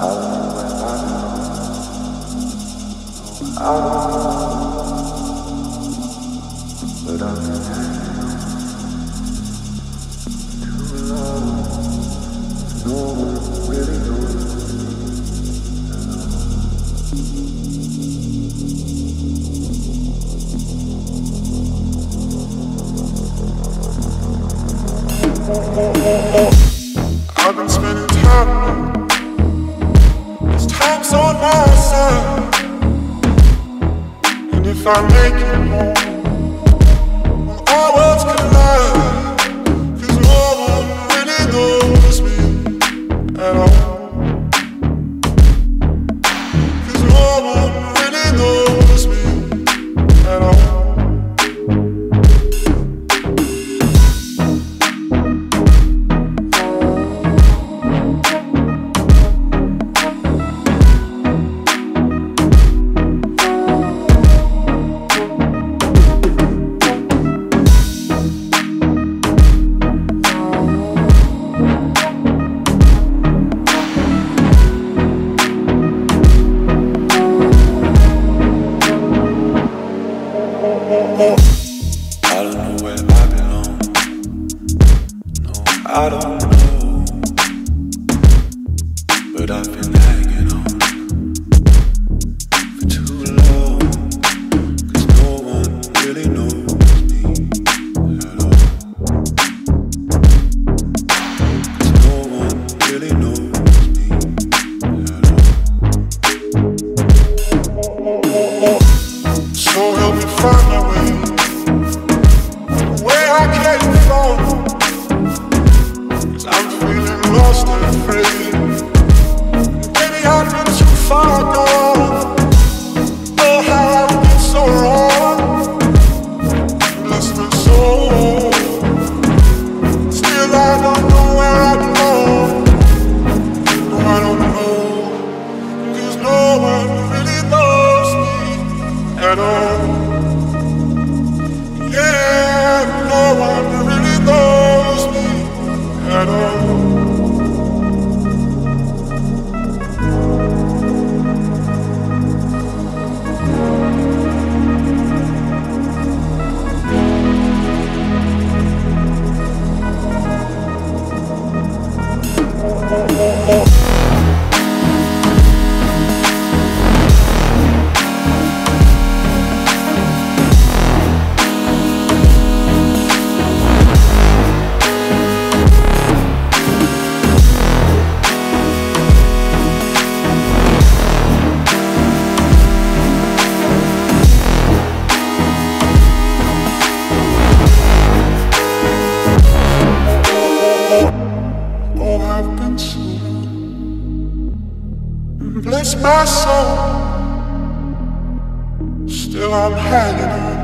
I've been spending time, this time's on my side, and if I make it home, well, all worlds collide, 'cause no one really knows me at all, 'cause no one really knows me at all. I don't know, but I've been hanging on for too long, 'cause no one really knows me at all, 'cause no one really knows me at all. So help me find my way, the way I came from, 'cause I'm feeling lost and free. Maybe I've been too far gone. Oh, how I've been so wrong. Bless my soul. Still, I don't know where I belong. No, I don't know, 'cause no one really knows me at all. Yeah, no one really knows. I don't know. Bless my soul, still I'm hanging on.